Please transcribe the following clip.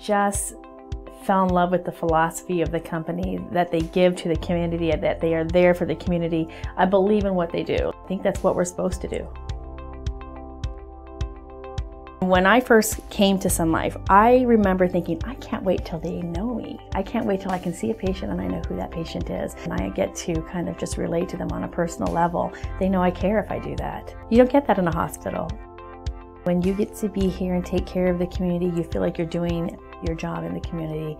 just fell in love with the philosophy of the company, that they give to the community, and that they are there for the community. I believe in what they do. I think that's what we're supposed to do. When I first came to Sun Life, I remember thinking, I can't wait till they know me. I can't wait till I can see a patient and I know who that patient is. And I get to kind of just relate to them on a personal level. They know I care if I do that. You don't get that in a hospital. When you get to be here and take care of the community, you feel like you're doing your job in the community.